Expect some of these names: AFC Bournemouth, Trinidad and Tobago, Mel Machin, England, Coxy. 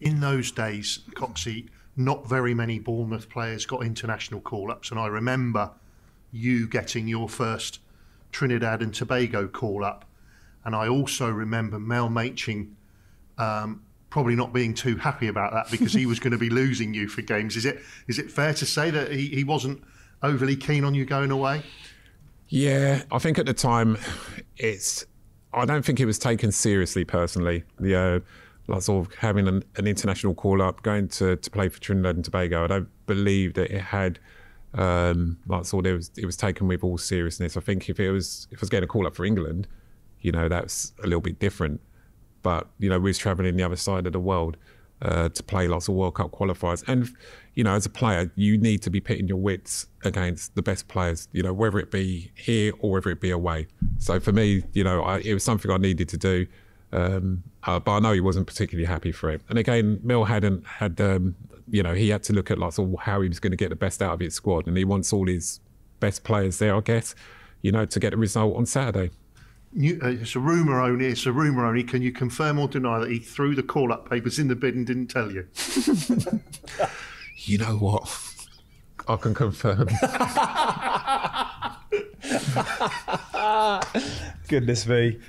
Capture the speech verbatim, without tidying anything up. in those days, Coxy, not very many Bournemouth players got international call-ups, and I remember you getting your first Trinidad and Tobago call-up, and I also remember Mel Machin um, probably not being too happy about that, because he was going to be losing you for games. Is it is it fair to say that he, he wasn't overly keen on you going away? Yeah, I think at the time, it's I don't think it was taken seriously personally. The uh, like sort of having an, an international call up, going to, to play for Trinidad and Tobago, I don't believe that it had um, like sort of it was it was taken with all seriousness. I think if it was if I was getting a call up for England, you know, that's a little bit different. But, you know, we was travelling the other side of the world uh, to play lots of World Cup qualifiers. And, you know, as a player, you need to be pitting your wits against the best players, you know, whether it be here or whether it be away. So for me, you know, I, it was something I needed to do. Um, uh, but I know he wasn't particularly happy for it. And again, Mel hadn't had, um, you know, he had to look at like sort of how he was going to get the best out of his squad. And he wants all his best players there, I guess, you know, to get the result on Saturday. You, uh, it's a rumour only, it's a rumour only. Can you confirm or deny that he threw the call-up papers in the bin and didn't tell you? You know what? I can confirm. Goodness me.